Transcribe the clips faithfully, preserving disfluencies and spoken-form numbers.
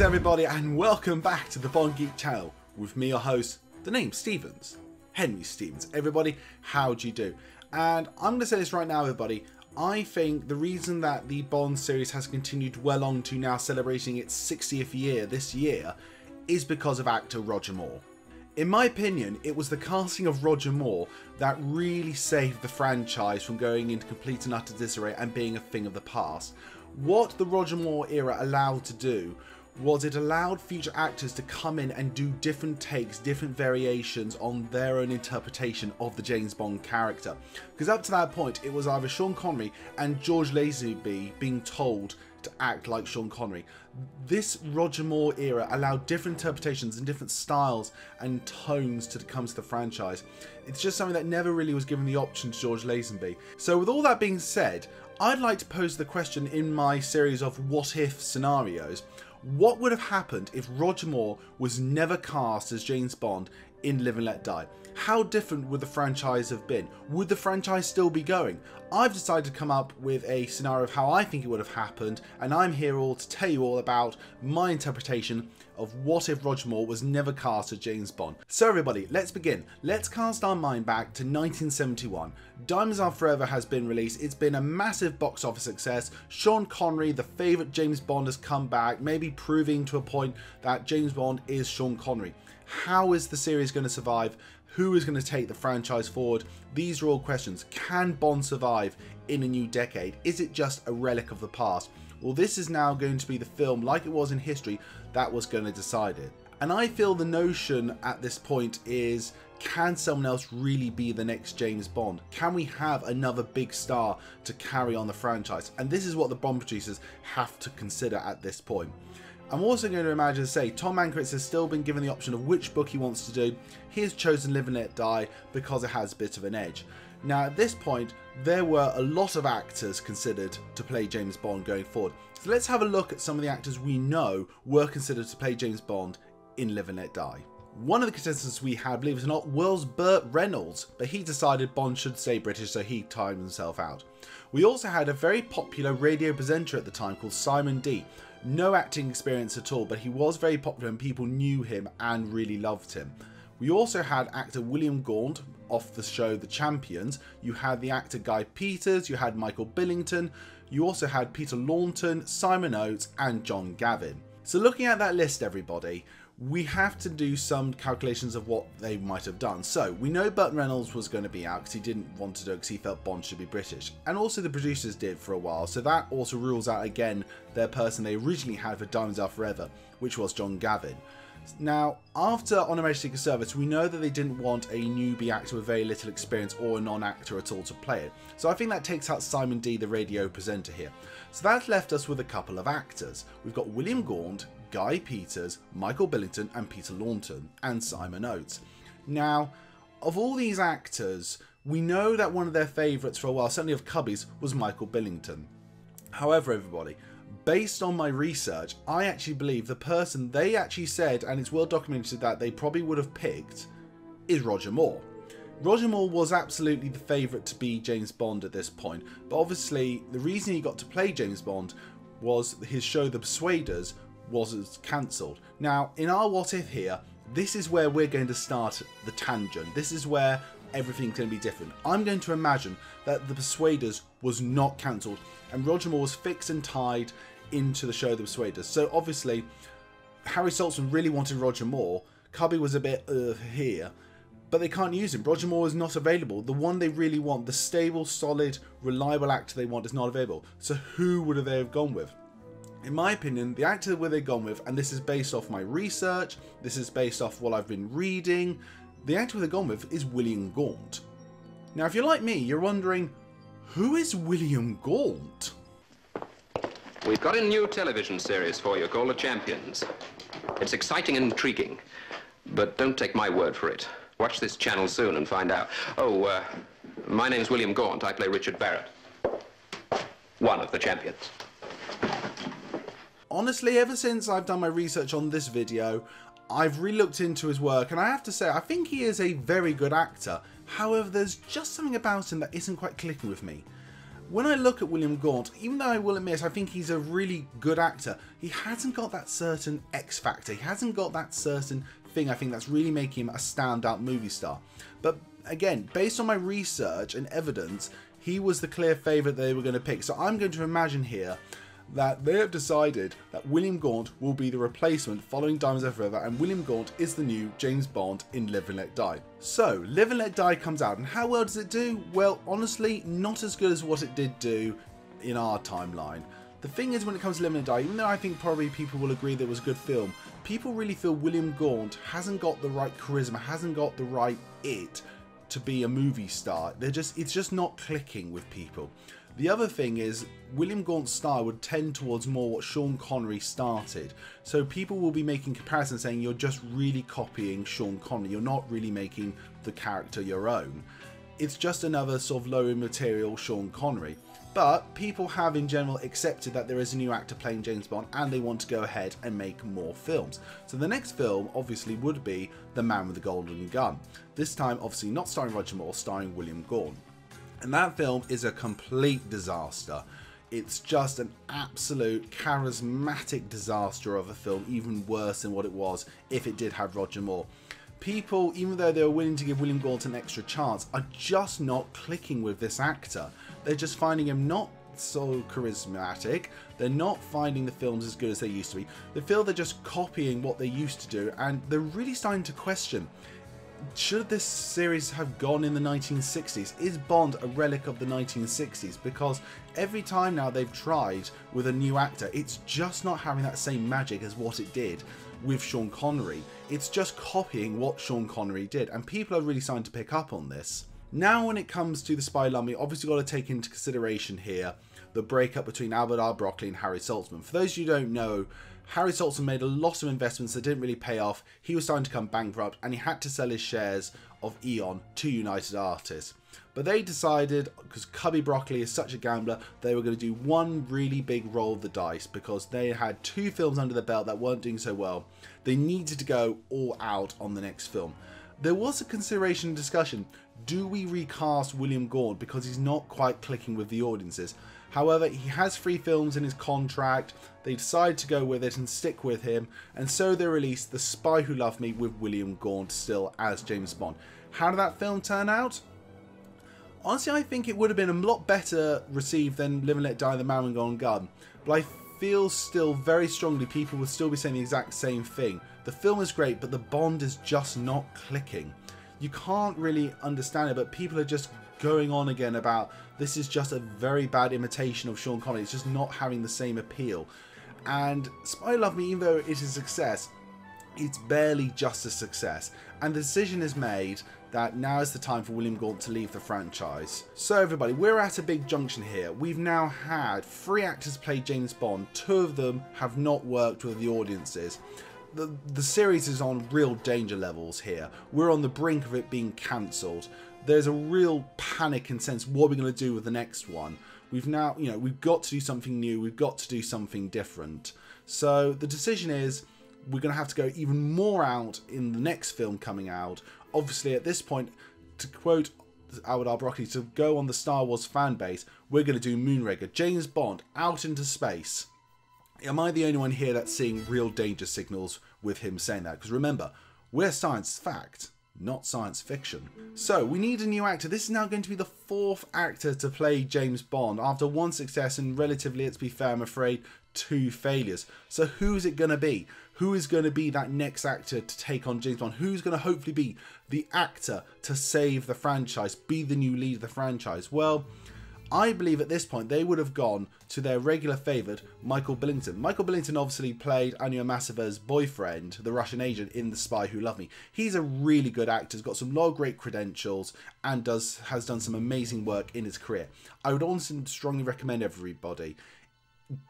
Greetings everybody and welcome back to the Bond Geek channel with me, your host, the name Stevens, Henry Stevens. Everybody, how do you do? And I'm going to say this right now everybody, I think the reason that the Bond series has continued well on to now celebrating its sixtieth year this year is because of actor Roger Moore. In my opinion, it was the casting of Roger Moore that really saved the franchise from going into complete and utter disarray and being a thing of the past. What the Roger Moore era allowed to do was it allowed future actors to come in and do different takes, different variations on their own interpretation of the James Bond character. Because up to that point, it was either Sean Connery and George Lazenby being told to act like Sean Connery. This Roger Moore era allowed different interpretations and different styles and tones to come to the franchise. It's just something that never really was given the option to George Lazenby. So with all that being said, I'd like to pose the question in my series of what-if scenarios. What would have happened if Roger Moore was never cast as James Bond in Live and Let Die? How different would the franchise have been? Would the franchise still be going? I've decided to come up with a scenario of how I think it would have happened, and I'm here all to tell you all about my interpretation of what if Roger Moore was never cast as James Bond. So everybody, let's begin. Let's cast our mind back to nineteen seventy-one. Diamonds Are Forever has been released. It's been a massive box office success. Sean Connery, the favourite James Bond, has come back, maybe proving to a point that James Bond is Sean Connery. How is the series going to survive? Who is going to take the franchise forward? These are all questions. Can Bond survive in a new decade? Is it just a relic of the past? Well, this is now going to be the film, like it was in history, that was going to decide it. And I feel the notion at this point is, can someone else really be the next James Bond? Can we have another big star to carry on the franchise? And this is what the Bond producers have to consider at this point. I'm also going to imagine, say, Tom Mankiewicz has still been given the option of which book he wants to do. He has chosen Live and Let Die because it has a bit of an edge. Now, at this point, there were a lot of actors considered to play James Bond going forward. So let's have a look at some of the actors we know were considered to play James Bond in Live and Let Die. One of the contestants we had, believe it or not, was Burt Reynolds, but he decided Bond should stay British, so he timed himself out. We also had a very popular radio presenter at the time called Simon D. No acting experience at all, but he was very popular and people knew him and really loved him. We also had actor William Gaunt off the show The Champions. You had the actor Guy Peters, you had Michael Billington, you also had Peter Lawnton, Simon Oates and John Gavin. So looking at that list everybody, we have to do some calculations of what they might have done. So we know Burt Reynolds was going to be out because he didn't want to do it because he felt Bond should be British. And also the producers did for a while. So that also rules out again their person they originally had for Diamonds Are Forever, which was John Gavin. Now, after On Her Majesty's Secret Service, we know that they didn't want a newbie actor with very little experience or a non-actor at all to play it. So I think that takes out Simon D, the radio presenter here. So that's left us with a couple of actors. We've got William Gaunt, Guy Peters, Michael Billington and Peter Lawnton, and Simon Oates. Now, of all these actors, we know that one of their favourites for a while, certainly of Cubbies, was Michael Billington. However, everybody, based on my research, I actually believe the person they actually said, and it's well documented that they probably would have picked, is Roger Moore. Roger Moore was absolutely the favourite to be James Bond at this point, but obviously the reason he got to play James Bond was his show The Persuaders was cancelled. Now, in our what if here, this is where we're going to start the tangent. This is where everything's going to be different. I'm going to imagine that The Persuaders was not cancelled and Roger Moore was fixed and tied into the show The Persuaders. So obviously, Harry Saltzman really wanted Roger Moore. Cubby was a bit uh, here, but they can't use him. Roger Moore is not available. The one they really want, the stable, solid, reliable actor they want is not available. So who would they have gone with? In my opinion, the actor where they've gone with, and this is based off my research, this is based off what I've been reading, the actor they've gone with is William Gaunt. Now, if you're like me, you're wondering, who is William Gaunt? We've got a new television series for you called The Champions. It's exciting and intriguing, but don't take my word for it. Watch this channel soon and find out. Oh, uh, my name's William Gaunt. I play Richard Barrett, one of the champions. Honestly, ever since I've done my research on this video, I've re-looked into his work and I have to say I think he is a very good actor. However, there's just something about him that isn't quite clicking with me. when I look at William Gaunt, even though I will admit I think he's a really good actor, he hasn't got that certain X factor. He hasn't got that certain thing I think that's really making him a standout movie star. But again, based on my research and evidence, he was the clear favourite they were going to pick. So I'm going to imagine here that they have decided that William Gaunt will be the replacement following Diamonds Are Forever, and William Gaunt is the new James Bond in Live and Let Die. So, Live and Let Die comes out, and how well does it do? Well, honestly, not as good as what it did do in our timeline. The thing is, when it comes to Live and Let Die, even though I think probably people will agree that it was a good film, people really feel William Gaunt hasn't got the right charisma, hasn't got the right it to be a movie star. They're just, it's just not clicking with people. The other thing is, William Gaunt's style would tend towards more what Sean Connery started. So people will be making comparisons saying you're just really copying Sean Connery, you're not really making the character your own. It's just another sort of lower material Sean Connery. But people have in general accepted that there is a new actor playing James Bond and they want to go ahead and make more films. So the next film obviously would be The Man with the Golden Gun. This time obviously not starring Roger Moore, starring William Gaunt. And that film is a complete disaster. It's just an absolute charismatic disaster of a film, even worse than what it was if it did have Roger Moore. People, even though they were willing to give William Gaunt an extra chance, are just not clicking with this actor. They're just finding him not so charismatic. They're not finding the films as good as they used to be. They feel they're just copying what they used to do, and they're really starting to question, should this series have gone in the nineteen sixties? Is Bond a relic of the nineteen sixties? Because every time now they've tried with a new actor, it's just not having that same magic as what it did with Sean Connery. It's just copying what Sean Connery did, and people are really starting to pick up on this. Now when it comes to The Spy Who Loved Me, obviously got to take into consideration here the breakup between Albert R. Broccoli and Harry Saltzman. For those of you who don't know, Harry Saltzman made a lot of investments that didn't really pay off. He was starting to come bankrupt and he had to sell his shares of Eon to United Artists. But they decided, because Cubby Broccoli is such a gambler, they were going to do one really big roll of the dice because they had two films under the belt that weren't doing so well. They needed to go all out on the next film. There was a consideration and discussion. Do we recast William Gaunt because he's not quite clicking with the audiences? However, he has three films in his contract. They decided to go with it and stick with him, and so they released The Spy Who Loved Me with William Gaunt still as James Bond. How did that film turn out? Honestly, I think it would have been a lot better received than Live and Let Die, The Man with the Golden Gun, but I feel still very strongly people would still be saying the exact same thing. The film is great, but the Bond is just not clicking. You can't really understand it, but people are just going on again about this is just a very bad imitation of Sean Connery. It's just not having the same appeal. And Spy Who Loved Me, even though it is a success, it's barely just a success. And the decision is made that now is the time for William Gaunt to leave the franchise. So everybody, we're at a big junction here. We've now had three actors play James Bond. Two of them have not worked with the audiences. The, the series is on real danger levels here. We're on the brink of it being cancelled. There's a real panic and sense, what are we going to do with the next one? We've now, you know, we've got to do something new. We've got to do something different. So the decision is we're going to have to go even more out in the next film coming out. Obviously, at this point, to quote Albert R. Broccoli, to go on the Star Wars fan base, we're going to do Moonraker, James Bond, out into space. Am I the only one here that's seeing real danger signals with him saying that? Because remember, we're science fact, not science fiction. So we need a new actor. This is now going to be the fourth actor to play James Bond after one success and relatively, let's be fair, I'm afraid, two failures. So who's it going to be? Who is going to be that next actor to take on James Bond? Who's going to hopefully be the actor to save the franchise, be the new lead of the franchise? Well, I believe at this point they would have gone to their regular favourite, Michael Billington. Michael Billington obviously played Anya Masaver's boyfriend, the Russian agent, in The Spy Who Loved Me. He's a really good actor, has got some lot of great credentials, and does has done some amazing work in his career. I would honestly strongly recommend everybody,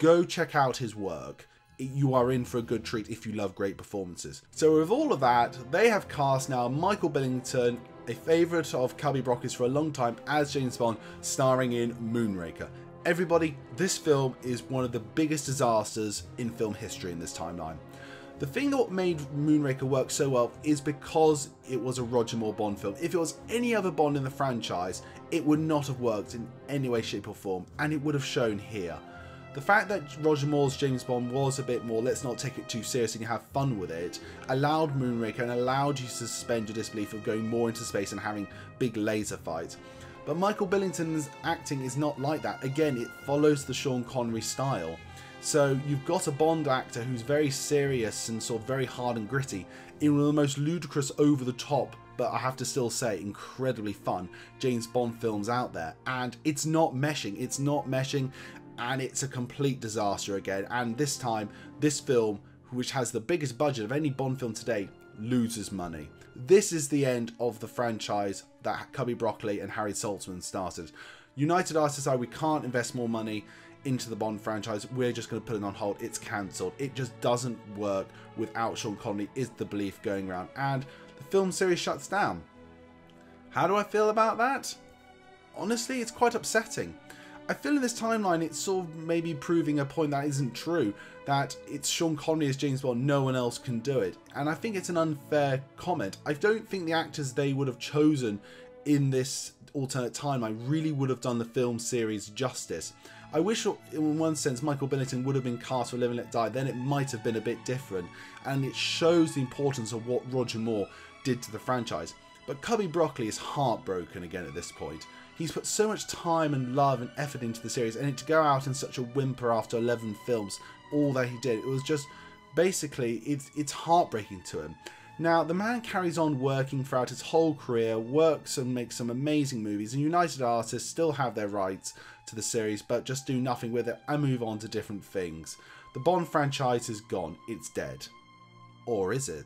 go check out his work. You are in for a good treat if you love great performances. So with all of that, they have cast now Michael Billington, a favourite of Cubby Broccoli's for a long time, as James Bond, starring in Moonraker. Everybody, this film is one of the biggest disasters in film history in this timeline. The thing that made Moonraker work so well is because it was a Roger Moore Bond film. If it was any other Bond in the franchise, it would not have worked in any way, shape or form, and it would have shown here. The fact that Roger Moore's James Bond was a bit more, let's not take it too seriously and have fun with it, allowed Moonraker and allowed you to suspend your disbelief of going more into space and having big laser fights. But Michael Billington's acting is not like that. Again, it follows the Sean Connery style. So you've got a Bond actor who's very serious and sort of very hard and gritty in one of the most ludicrous, over the top, but I have to still say incredibly fun James Bond films out there. And it's not meshing, it's not meshing, and it's a complete disaster again. And this time, this film, which has the biggest budget of any Bond film today, loses money. This is the end of the franchise that Cubby Broccoli and Harry Saltzman started. United Artists decided we can't invest more money into the Bond franchise, we're just going to put it on hold, it's cancelled. It just doesn't work without Sean Connery is the belief going around, and the film series shuts down. How do I feel about that? Honestly, it's quite upsetting. I feel in this timeline it's sort of maybe proving a point that isn't true, that it's Sean Connery as James Bond, no one else can do it. And I think it's an unfair comment. I don't think the actors they would have chosen in this alternate timeline really would have done the film series justice. I wish in one sense Michael Billington would have been cast for Live and Let Die, then it might have been a bit different, and it shows the importance of what Roger Moore did to the franchise. But Cubby Broccoli is heartbroken again at this point. He's put so much time and love and effort into the series, and to go out in such a whimper after eleven films, all that he did, it was just basically, it's, it's heartbreaking to him. Now, the man carries on working throughout his whole career, works and makes some amazing movies, and United Artists still have their rights to the series, but just do nothing with it and move on to different things. The Bond franchise is gone, it's dead. Or is it?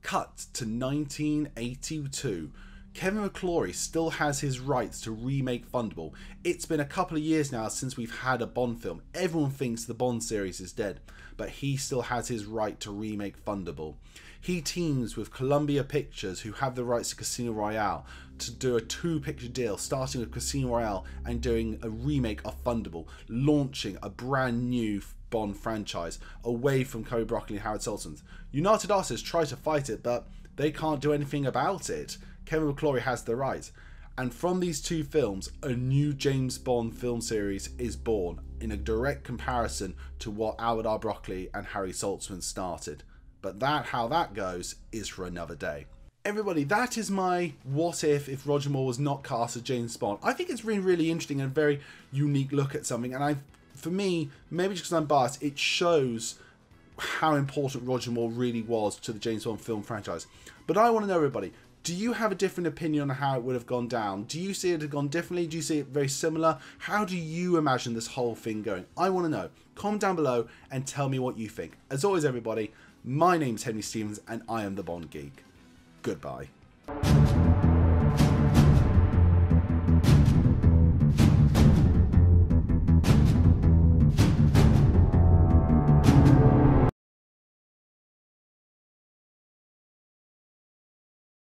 Cut to nineteen eighty-two. Kevin McClory still has his rights to remake Thunderball. It's been a couple of years now since we've had a Bond film. Everyone thinks the Bond series is dead, but he still has his right to remake Thunderball. He teams with Columbia Pictures, who have the rights to Casino Royale, to do a two-picture deal, starting with Casino Royale and doing a remake of Thunderball, launching a brand new Bond franchise away from Cubby Broccoli and Harry Saltzman. United Artists try to fight it, but they can't do anything about it. Kevin McClory has the rights. And from these two films, a new James Bond film series is born in a direct comparison to what Albert R. Broccoli and Harry Saltzman started. But that, how that goes, is for another day. Everybody, that is my what if if Roger Moore was not cast as James Bond. I think it's really, really interesting and a very unique look at something. And I, for me, maybe just because I'm biased, it shows how important Roger Moore really was to the James Bond film franchise. But I want to know, everybody, do you have a different opinion on how it would have gone down? Do you see it have gone differently? Do you see it very similar? How do you imagine this whole thing going? I want to know. Comment down below and tell me what you think. As always, everybody, my name's Henry Stevens and I am the Bond Geek. Goodbye.